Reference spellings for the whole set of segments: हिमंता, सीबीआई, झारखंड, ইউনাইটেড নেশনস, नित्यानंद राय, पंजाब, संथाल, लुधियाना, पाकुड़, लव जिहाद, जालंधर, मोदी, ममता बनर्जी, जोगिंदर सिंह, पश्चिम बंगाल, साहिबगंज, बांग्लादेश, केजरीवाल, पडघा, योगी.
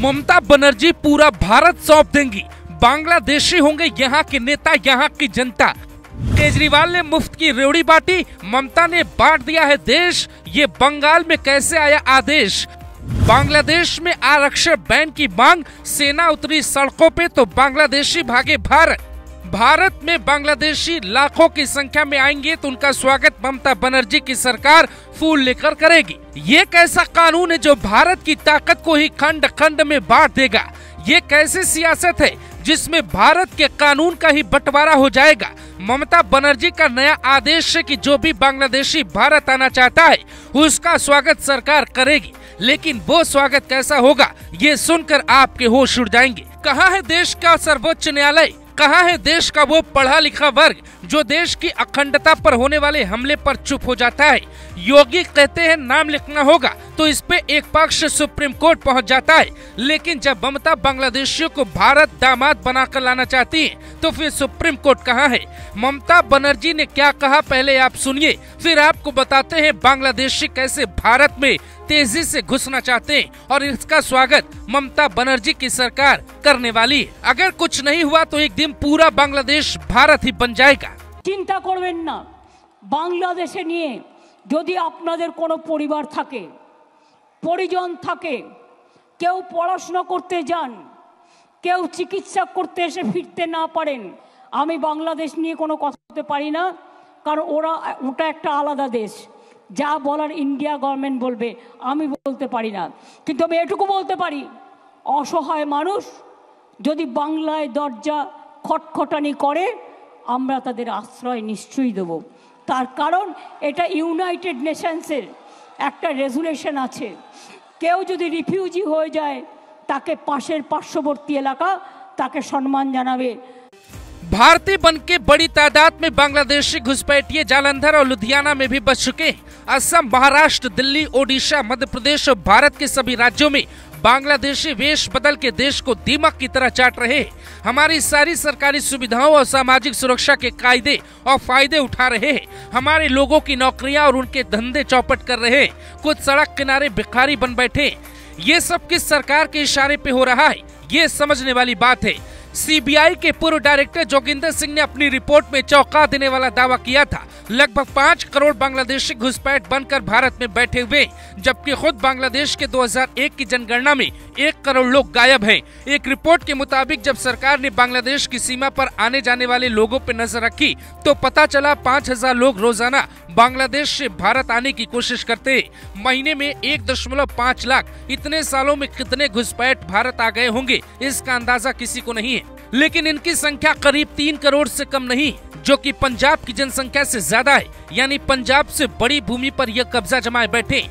ममता बनर्जी पूरा भारत सौंप देंगी, बांग्लादेशी होंगे यहाँ के नेता, यहाँ की जनता। केजरीवाल ने मुफ्त की रेवड़ी बांटी, ममता ने बांट दिया है देश। ये बंगाल में कैसे आया आदेश? बांग्लादेश में आरक्षण बैन की मांग, सेना उतरी सड़कों पे तो बांग्लादेशी भागे भारत। भारत में बांग्लादेशी लाखों की संख्या में आएंगे तो उनका स्वागत ममता बनर्जी की सरकार फूल लेकर करेगी। ये कैसा कानून है जो भारत की ताकत को ही खंड खंड में बांट देगा? ये कैसी सियासत है जिसमें भारत के कानून का ही बंटवारा हो जाएगा? ममता बनर्जी का नया आदेश है कि जो भी बांग्लादेशी भारत आना चाहता है उसका स्वागत सरकार करेगी, लेकिन वो स्वागत कैसा होगा ये सुनकर आपके होश उड़ जाएंगे। कहाँ है देश का सर्वोच्च न्यायालय? कहाँ है देश का वो पढ़ा लिखा वर्ग जो देश की अखंडता पर होने वाले हमले पर चुप हो जाता है? योगी कहते हैं नाम लिखना होगा तो इस पे एक पक्ष सुप्रीम कोर्ट पहुंच जाता है, लेकिन जब ममता बांग्लादेशियों को भारत दामाद बनाकर लाना चाहती है तो फिर सुप्रीम कोर्ट कहाँ है? ममता बनर्जी ने क्या कहा पहले आप सुनिए, फिर आपको बताते हैं बांग्लादेशी कैसे भारत में तेजी से घुसना चाहते हैं और इसका स्वागत ममता बनर्जी की सरकार करने वाली है। अगर कुछ नहीं हुआ तो एक दिन पूरा बांग्लादेश भारत ही बन जाएगा। चिंता करबेन ना, बांग्लादेशे निये यदि आपनादेर कोनो परिवार थाके, परिजन थाके, केउ पढ़ाशोना करते जान, केउ चिकित्सा करते एसे फिरते ना पारेन, आमी बांग्लादेश निये कोनो कथा बोलते पारी ना, कारण ओरा ओटा एकटा आलादा देश। যা বলার ইন্ডিয়া গভর্নমেন্ট বলবে, আমি বলতে পারি না। কিন্তু আমি এটুকু বলতে পারি, অসহায় মানুষ যদি বাংলায় দরজা খটখটানি করে আমরা তাদের আশ্রয় নিশ্চয়ই দেব। তার কারণ এটা ইউনাইটেড নেশনসের একটা রেজুলেশন আছে, কেউ যদি রিফিউজি হয়ে যায় তাকে পাশের পার্শ্ববর্তী এলাকা তাকে সম্মান জানাবে। भारतीय बनके बड़ी तादाद में बांग्लादेशी घुसपैठिए जालंधर और लुधियाना में भी बस चुके हैं। असम, महाराष्ट्र, दिल्ली, ओडिशा, मध्य प्रदेश और भारत के सभी राज्यों में बांग्लादेशी वेश बदल के देश को दीमक की तरह चाट रहे हैं। हमारी सारी सरकारी सुविधाओं और सामाजिक सुरक्षा के कायदे और फायदे उठा रहे हैं। हमारे लोगों की नौकरियाँ और उनके धंधे चौपट कर रहे हैं। कुछ सड़क किनारे भिखारी बन बैठे। ये सब किस सरकार के इशारे पे हो रहा है ये समझने वाली बात है। सीबीआई के पूर्व डायरेक्टर जोगिंदर सिंह ने अपनी रिपोर्ट में चौंका देने वाला दावा किया था। लगभग 5 करोड़ बांग्लादेशी घुसपैठ बनकर भारत में बैठे हुए, जबकि खुद बांग्लादेश के 2001 की जनगणना में 1 करोड़ लोग गायब हैं। एक रिपोर्ट के मुताबिक जब सरकार ने बांग्लादेश की सीमा पर आने जाने वाले लोगों पर नजर रखी तो पता चला 5000 लोग रोजाना बांग्लादेश से भारत आने की कोशिश करते। महीने में 1.5 लाख। इतने सालों में कितने घुसपैठ भारत आ गए होंगे इसका अंदाजा किसी को नहीं है, लेकिन इनकी संख्या करीब 3 करोड़ से कम नहीं, जो कि पंजाब की जनसंख्या से ज्यादा है। यानी पंजाब से बड़ी भूमि पर यह कब्जा जमाए बैठे।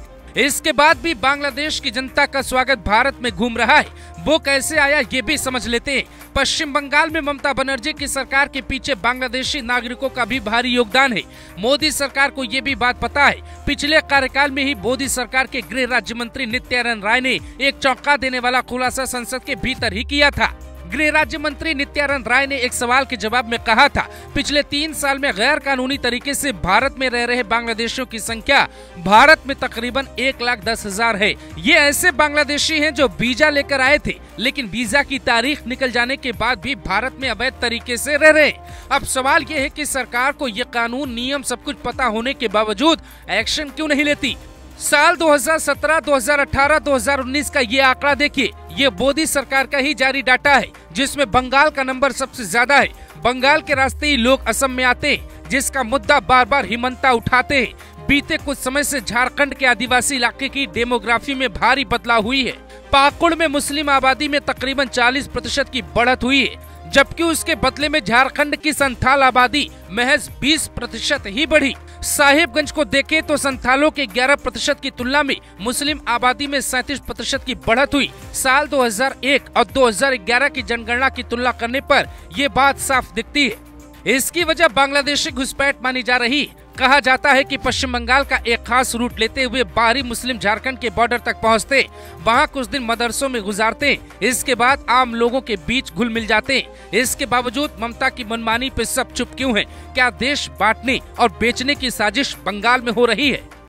इसके बाद भी बांग्लादेश की जनता का स्वागत भारत में घूम रहा है। वो कैसे आया ये भी समझ लेते हैं। पश्चिम बंगाल में ममता बनर्जी की सरकार के पीछे बांग्लादेशी नागरिकों का भी भारी योगदान है। मोदी सरकार को ये भी बात पता है। पिछले कार्यकाल में ही मोदी सरकार के गृह राज्य मंत्री नित्यानंद राय ने एक चौंका देने वाला खुलासा संसद के भीतर ही किया था। गृह राज्य मंत्री नित्यानंद राय ने एक सवाल के जवाब में कहा था, पिछले 3 साल में गैर कानूनी तरीके से भारत में रह रहे बांग्लादेशियों की संख्या भारत में तकरीबन 1,10,000 है। ये ऐसे बांग्लादेशी हैं जो वीजा लेकर आए थे, लेकिन वीजा की तारीख निकल जाने के बाद भी भारत में अवैध तरीके से रह रहे। अब सवाल ये है कि सरकार को ये कानून, नियम सब कुछ पता होने के बावजूद एक्शन क्यों नहीं लेती? साल 2017, 2018, 2019 का ये आंकड़ा देखिए। ये मोदी सरकार का ही जारी डाटा है, जिसमें बंगाल का नंबर सबसे ज्यादा है। बंगाल के रास्ते ही लोग असम में आते हैं, जिसका मुद्दा बार बार हिमंता उठाते हैं। बीते कुछ समय से झारखंड के आदिवासी इलाके की डेमोग्राफी में भारी बदलाव हुई है। पाकुड़ में मुस्लिम आबादी में तकरीबन 40% की बढ़त हुई है, जबकि उसके बदले में झारखंड की संथाल आबादी महज 20% ही बढ़ी। साहिबगंज को देखें तो संथालों के 11% की तुलना में मुस्लिम आबादी में 37% की बढ़त हुई। साल 2001 और 2011 की जनगणना की तुलना करने पर ये बात साफ दिखती है। इसकी वजह बांग्लादेशी घुसपैठ मानी जा रही। कहा जाता है कि पश्चिम बंगाल का एक खास रूट लेते हुए बाहरी मुस्लिम झारखंड के बॉर्डर तक पहुंचते, वहां कुछ दिन मदरसों में गुजारते, इसके बाद आम लोगों के बीच घुल मिल जाते। इसके बावजूद ममता की मनमानी पे सब चुप क्यों हैं? क्या देश बांटने और बेचने की साजिश बंगाल में हो रही है?